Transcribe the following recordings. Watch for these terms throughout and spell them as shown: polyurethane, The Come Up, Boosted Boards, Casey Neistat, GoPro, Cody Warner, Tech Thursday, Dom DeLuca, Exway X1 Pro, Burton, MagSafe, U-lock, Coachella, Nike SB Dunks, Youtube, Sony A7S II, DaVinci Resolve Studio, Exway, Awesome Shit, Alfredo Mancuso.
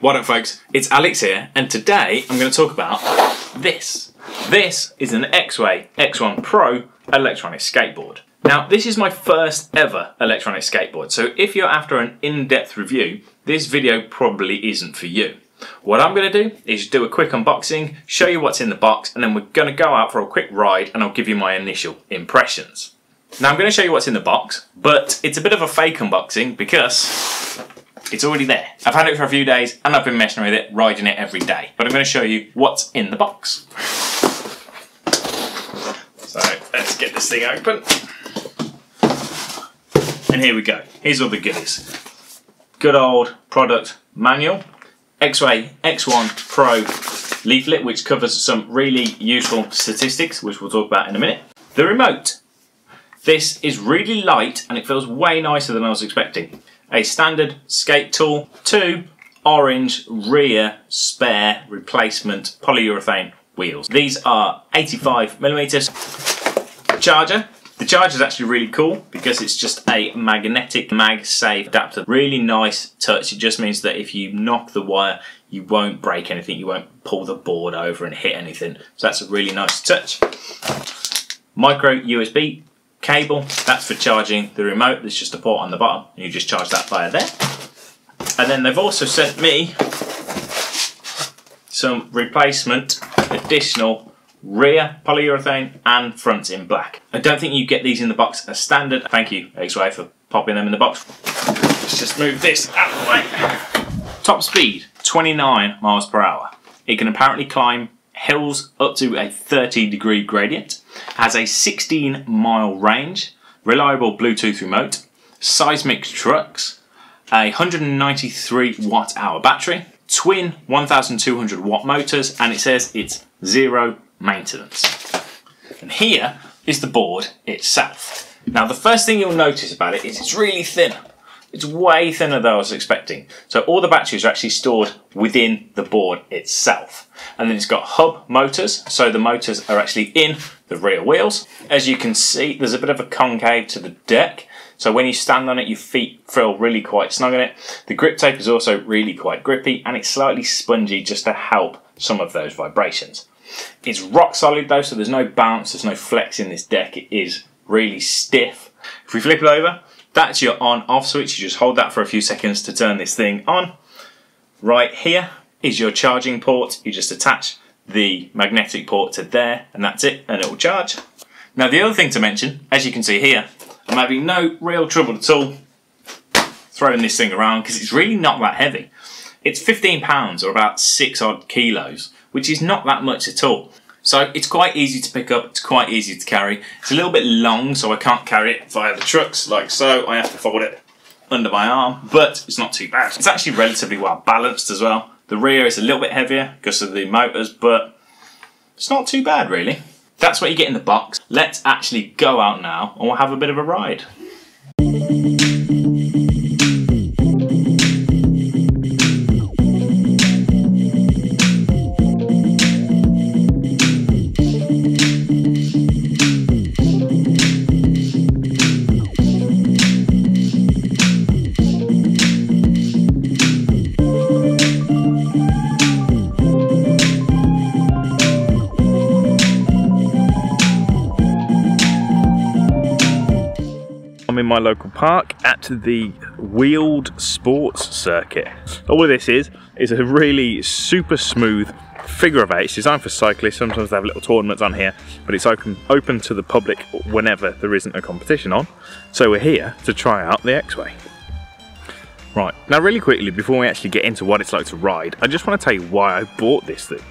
What up folks, it's Alex here, and today I'm going to talk about this. This is an Exway X1 Pro electronic skateboard. Now this is my first ever electronic skateboard, so if you're after an in-depth review, this video probably isn't for you. What I'm going to do is do a quick unboxing, show you what's in the box, and then we're going to go out for a quick ride and I'll give you my initial impressions. Now I'm going to show you what's in the box, but it's a bit of a fake unboxing because it's already there. I've had it for a few days and I've been messing with it, riding it every day. But I'm going to show you what's in the box. So let's get this thing open. And here we go. Here's all the goodies. Good old product manual. Exway X1 Pro leaflet, which covers some really useful statistics, which we'll talk about in a minute. The remote. This is really light and it feels way nicer than I was expecting. A standard skate tool, two orange rear spare replacement polyurethane wheels. These are 85mm. Charger. The charger is actually really cool because it's just a magnetic MagSafe adapter. Really nice touch. It just means that if you knock the wire, you won't break anything. You won't pull the board over and hit anything. So that's a really nice touch. Micro USB cable, that's for charging the remote. There's just a port on the bottom and you just charge that via there. And then they've also sent me some replacement additional rear polyurethane and front in black. I don't think you get these in the box as standard. Thank you Exway for popping them in the box. Let's just move this out of the way. Top speed 29 mph. It can apparently climb hills up to a 30-degree gradient, has a 16-mile range, reliable Bluetooth remote, seismic trucks, a 193 Wh battery, twin 1200 W motors, and it says it's zero maintenance. And here is the board itself. Now the first thing you'll notice about it is it's really thin. It's way thinner than I was expecting. So all the batteries are actually stored within the board itself. And then it's got hub motors, so the motors are actually in the rear wheels. As you can see, there's a bit of a concave to the deck. So when you stand on it, your feet feel really quite snug on it. The grip tape is also really quite grippy and it's slightly spongy just to help some of those vibrations. It's rock solid though, so there's no bounce, there's no flex in this deck. It is really stiff. If we flip it over, that's your on-off switch. You just hold that for a few seconds to turn this thing on. Right here is your charging port. You just attach the magnetic port to there and that's it, and it will charge. Now the other thing to mention, as you can see here, I'm having no real trouble at all throwing this thing around because it's really not that heavy. It's 15 pounds or about 6 odd kilos, which is not that much at all. So it's quite easy to pick up, it's quite easy to carry. It's a little bit long, so I can't carry it via the trucks like so. I have to fold it under my arm, but it's not too bad. It's actually relatively well balanced as well. The rear is a little bit heavier because of the motors, but it's not too bad really. That's what you get in the box. Let's actually go out now and we'll have a bit of a ride. In my local park at the wheeled sports circuit. All of this is a really super smooth figure of eight. It's designed for cyclists. Sometimes they have little tournaments on here, but it's open to the public whenever there isn't a competition on. So we're here to try out the Exway. Right, now really quickly before we actually get into what it's like to ride, I just want to tell you why I bought this thing.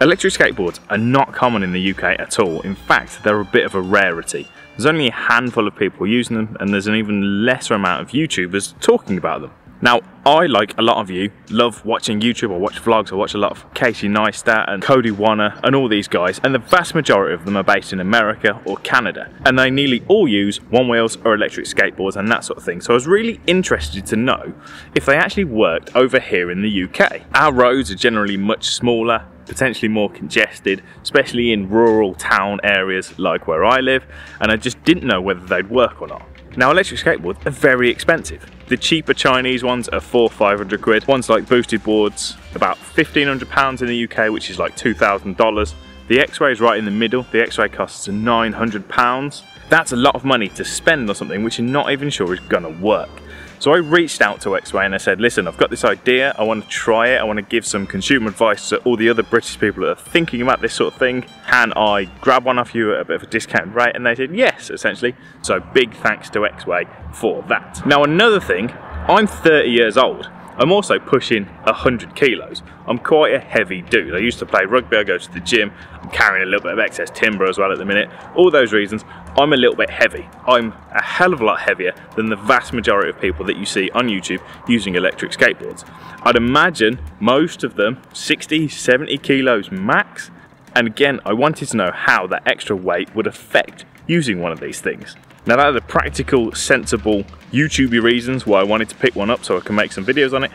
Electric skateboards are not common in the UK at all. In fact, they're a bit of a rarity. There's only a handful of people using them, and there's an even lesser amount of YouTubers talking about them. Now, I, like a lot of you, love watching YouTube. I watch vlogs, I watch a lot of Casey Neistat and Cody Warner and all these guys, and the vast majority of them are based in America or Canada, and they nearly all use one wheels or electric skateboards and that sort of thing. So I was really interested to know if they actually worked over here in the UK. Our roads are generally much smaller, potentially more congested, especially in rural town areas like where I live, and I just didn't know whether they'd work or not. Now electric skateboards are very expensive. The cheaper Chinese ones are 400-500 quid. Ones like Boosted Boards, about £1,500 in the UK, which is like $2,000. The Exway is right in the middle. The Exway costs £900. That's a lot of money to spend on something which you're not even sure is gonna work. So I reached out to Exway and I said, listen, I've got this idea, I want to try it, I want to give some consumer advice to all the other British people that are thinking about this sort of thing. Can I grab one off you at a bit of a discounted rate? And they said yes, essentially. So big thanks to Exway for that. Now another thing, I'm 30 years old. I'm also pushing 100 kilos. I'm quite a heavy dude. I used to play rugby, I go to the gym, I'm carrying a little bit of excess timber as well at the minute. All those reasons, I'm a little bit heavy. I'm a hell of a lot heavier than the vast majority of people that you see on YouTube using electric skateboards. I'd imagine most of them, 60, 70 kilos max. And again, I wanted to know how that extra weight would affect using one of these things. Now that are the practical, sensible, YouTube-y reasons why I wanted to pick one up so I can make some videos on it.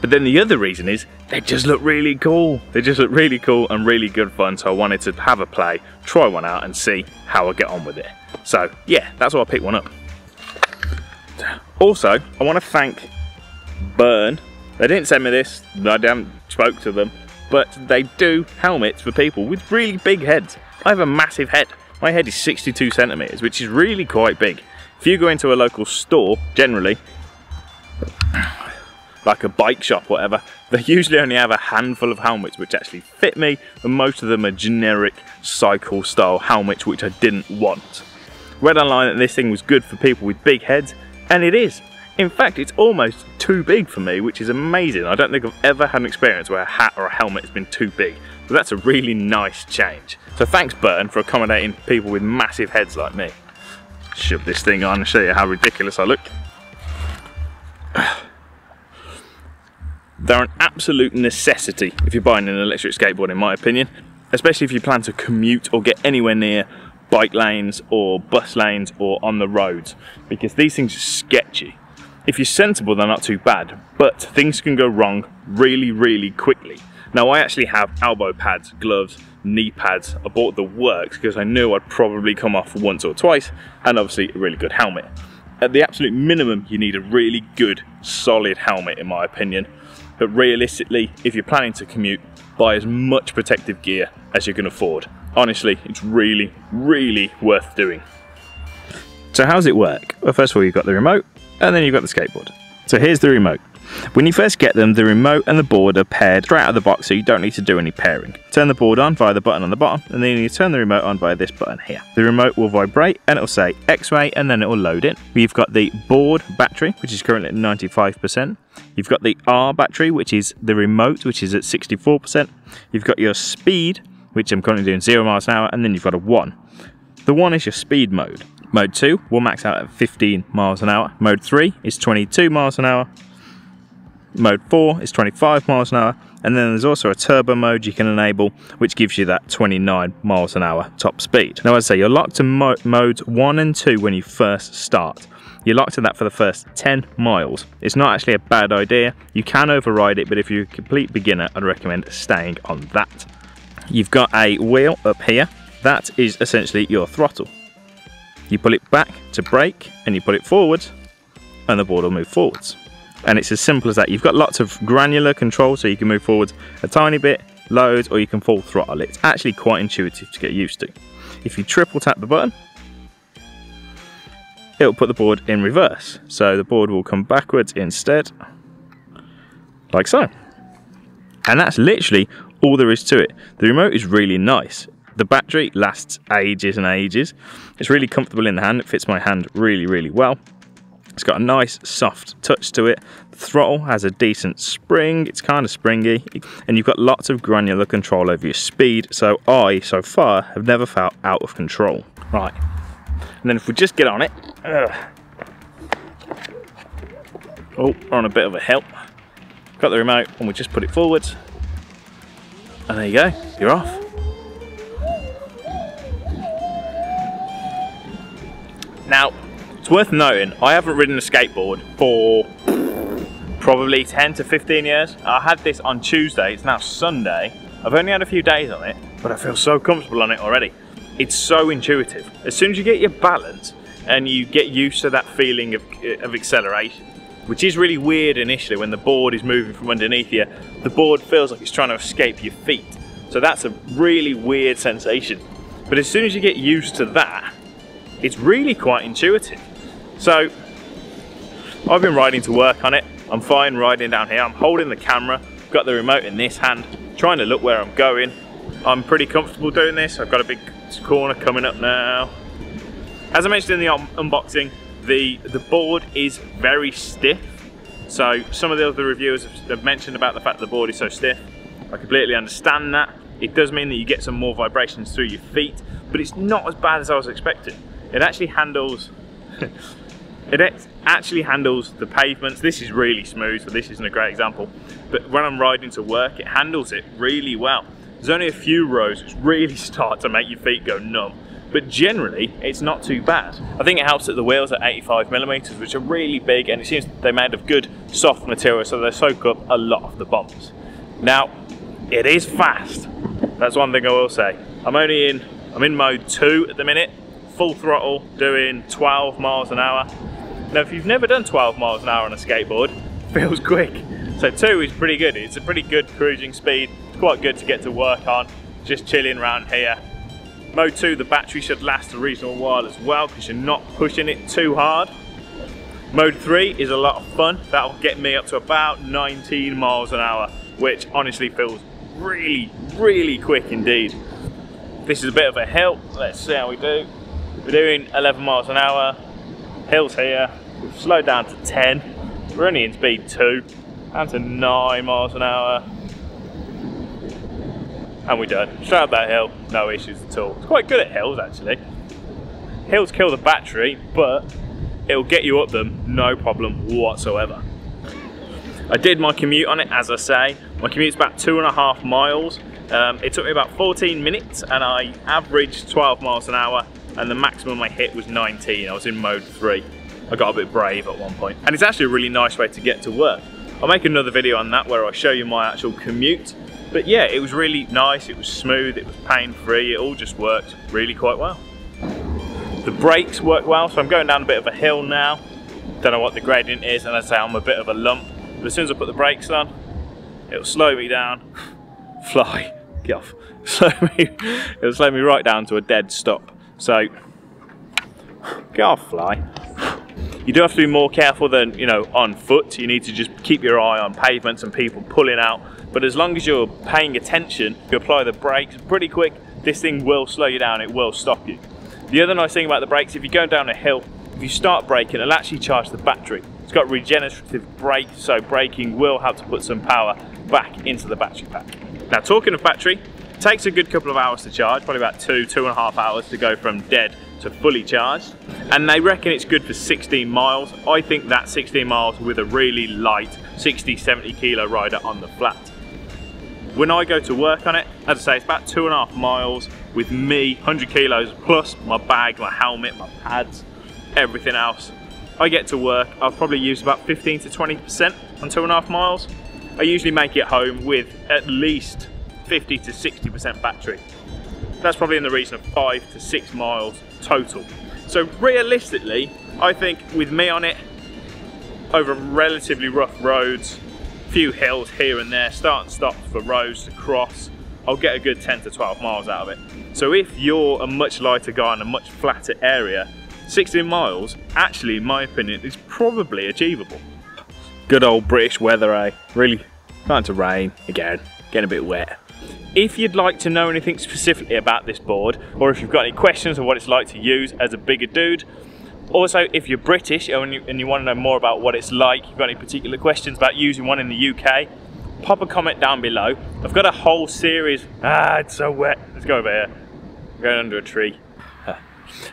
But then the other reason is, they just look really cool. They just look really cool and really good fun, so I wanted to have a play, try one out and see how I get on with it. So yeah, that's why I picked one up. Also, I want to thank Burton. They didn't send me this, I haven't spoke to them, but they do helmets for people with really big heads. I have a massive head. My head is 62 centimetres, which is really quite big. If you go into a local store, generally, like a bike shop, whatever, they usually only have a handful of helmets which actually fit me, and most of them are generic cycle style helmets which I didn't want. Read online that this thing was good for people with big heads, and it is. In fact, it's almost too big for me, which is amazing. I don't think I've ever had an experience where a hat or a helmet has been too big. So that's a really nice change. So thanks, Burton, for accommodating people with massive heads like me. Shove this thing on and show you how ridiculous I look. They're an absolute necessity if you're buying an electric skateboard, in my opinion. Especially if you plan to commute or get anywhere near bike lanes or bus lanes or on the roads. Because these things are sketchy. If you're sensible, they're not too bad, but things can go wrong really, really quickly. Now, I actually have elbow pads, gloves, knee pads. I bought the works because I knew I'd probably come off once or twice, and obviously a really good helmet. At the absolute minimum, you need a really good, solid helmet, in my opinion. But realistically, if you're planning to commute, buy as much protective gear as you can afford. Honestly, it's really, really worth doing. So how's it work? Well, first of all, you've got the remote, and then you've got the skateboard. So here's the remote. When you first get them, the remote and the board are paired straight out of the box, so you don't need to do any pairing. Turn the board on via the button on the bottom, and then you turn the remote on by this button here. The remote will vibrate and it'll say Exway, and then it'll load in. We've got the board battery, which is currently at 95%. You've got the R battery, which is the remote, which is at 64%. You've got your speed, which I'm currently doing 0 miles an hour, and then you've got a 1. The 1 is your speed mode. Mode 2 will max out at 15 miles an hour. Mode 3 is 22 miles an hour. Mode 4 is 25 miles an hour. And then there's also a turbo mode you can enable, which gives you that 29 miles an hour top speed. Now, I'd say you're locked to modes 1 and 2 when you first start. You're locked to that for the first 10 miles. It's not actually a bad idea. You can override it, but if you're a complete beginner, I'd recommend staying on that. You've got a wheel up here. That is essentially your throttle. You pull it back to brake, and you pull it forward, and the board will move forwards. And it's as simple as that. You've got lots of granular control, so you can move forwards a tiny bit, loads, or you can full throttle. It's actually quite intuitive to get used to. If you triple tap the button, it'll put the board in reverse. So the board will come backwards instead, like so. And that's literally all there is to it. The remote is really nice. The battery lasts ages and ages. It's really comfortable in the hand. It fits my hand really, really well. It's got a nice soft touch to it. The throttle has a decent spring. It's kind of springy. And you've got lots of granular control over your speed. So I, so far, have never felt out of control. Right. And then if we just get on it. Oh, we're on a bit of a hill. Got the remote and we just put it forwards. And there you go. You're off. Now, it's worth noting, I haven't ridden a skateboard for probably 10 to 15 years. I had this on Tuesday, it's now Sunday. I've only had a few days on it, but I feel so comfortable on it already. It's so intuitive. As soon as you get your balance, and you get used to that feeling of acceleration, which is really weird initially when the board is moving from underneath you. The board feels like it's trying to escape your feet. So that's a really weird sensation. But as soon as you get used to that, it's really quite intuitive. So I've been riding to work on it. I'm fine riding down here. I'm holding the camera, got the remote in this hand, trying to look where I'm going. I'm pretty comfortable doing this. I've got a big corner coming up now. As I mentioned in the unboxing, the board is very stiff. So some of the other reviewers have mentioned about the fact that the board is so stiff. I completely understand that. It does mean that you get some more vibrations through your feet, but it's not as bad as I was expecting. It actually handles it actually handles the pavements. This is really smooth, so this isn't a great example. But when I'm riding to work, it handles it really well. There's only a few rows which really start to make your feet go numb. But generally, it's not too bad. I think it helps that the wheels are 85mm, which are really big, and it seems they're made of good, soft material, so they soak up a lot of the bumps. Now, it is fast. That's one thing I will say. I'm in mode 2 at the minute, full throttle, doing 12 miles an hour. Now, if you've never done 12 miles an hour on a skateboard, it feels quick. So 2 is pretty good. It's a pretty good cruising speed. It's quite good to get to work on, just chilling around here. Mode 2, the battery should last a reasonable while as well, because you're not pushing it too hard. Mode 3 is a lot of fun. That'll get me up to about 19 miles an hour, which honestly feels really, really quick indeed. This is a bit of a hill. Let's see how we do. We're doing 11 miles an hour. Hills here. We've slowed down to 10. We're only in speed 2. Down to 9 miles an hour. And we're done. Straight up that hill. No issues at all. It's quite good at hills, actually. Hills kill the battery, but it'll get you up them no problem whatsoever. I did my commute on it, as I say. My commute's about 2.5 miles. It took me about 14 minutes, and I averaged 12 miles an hour, and the maximum I hit was 19. I was in mode 3. I got a bit brave at one point. And it's actually a really nice way to get to work. I'll make another video on that where I show you my actual commute. But yeah, it was really nice, it was smooth, it was pain-free, it all just worked really quite well. The brakes work well, so I'm going down a bit of a hill now. Don't know what the gradient is, and I say I'm a bit of a lump. But as soon as I put the brakes on, it'll slow me down. Fly, get off. It'll slow me right down to a dead stop. So, get off, fly. You do have to be more careful than, you know, on foot. You need to just keep your eye on pavements and people pulling out. But as long as you're paying attention, you apply the brakes pretty quick, this thing will slow you down, it will stop you. The other nice thing about the brakes, if you go down a hill, if you start braking, it'll actually charge the battery. It's got regenerative brakes, so braking will have to put some power back into the battery pack. Now, talking of battery, it takes a good couple of hours to charge, probably about 2.5 hours to go from dead to fully charged. And they reckon it's good for 16 miles. I think that's 16 miles with a really light 60, 70 kilo rider on the flat. When I go to work on it, as I say, it's about 2.5 miles with me, 100 kilos plus, my bag, my helmet, my pads, everything else. I get to work, I've probably used about 15 to 20% on 2.5 miles. I usually make it home with at least 50 to 60% battery. That's probably in the region of 5 to 6 miles total. So realistically, I think with me on it, over relatively rough roads, few hills here and there, start and stop for roads to cross, I'll get a good 10 to 12 miles out of it. So if you're a much lighter guy in a much flatter area, 16 miles, actually in my opinion, is probably achievable. Good old British weather, eh? Really starting to rain again, getting a bit wet. If you'd like to know anything specifically about this board, or if you've got any questions on what it's like to use as a bigger dude, also, if you're British and you want to know more about what it's like, you've got any particular questions about using one in the UK, pop a comment down below. I've got a whole series. Ah, it's so wet. Let's go over here. I'm going under a tree.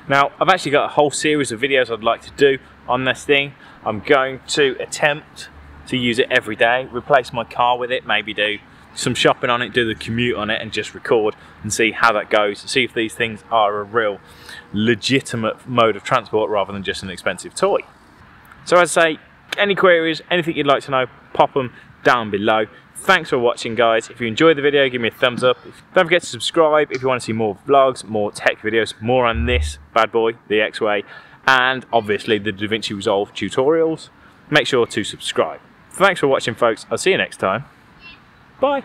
Now, I've actually got a whole series of videos I'd like to do on this thing. I'm going to attempt to use it every day, replace my car with it, maybe do some shopping on it, do the commute on it, and just record and see how that goes, see if these things are a real legitimate mode of transport rather than just an expensive toy. So as I say, any queries, anything you'd like to know, pop them down below. Thanks for watching, guys. If you enjoyed the video, give me a thumbs up. Don't forget to subscribe if you want to see more vlogs, more tech videos, more on this bad boy, the Exway. and obviously the DaVinci Resolve tutorials. Make sure to subscribe. Thanks for watching, folks. I'll see you next time. Bye.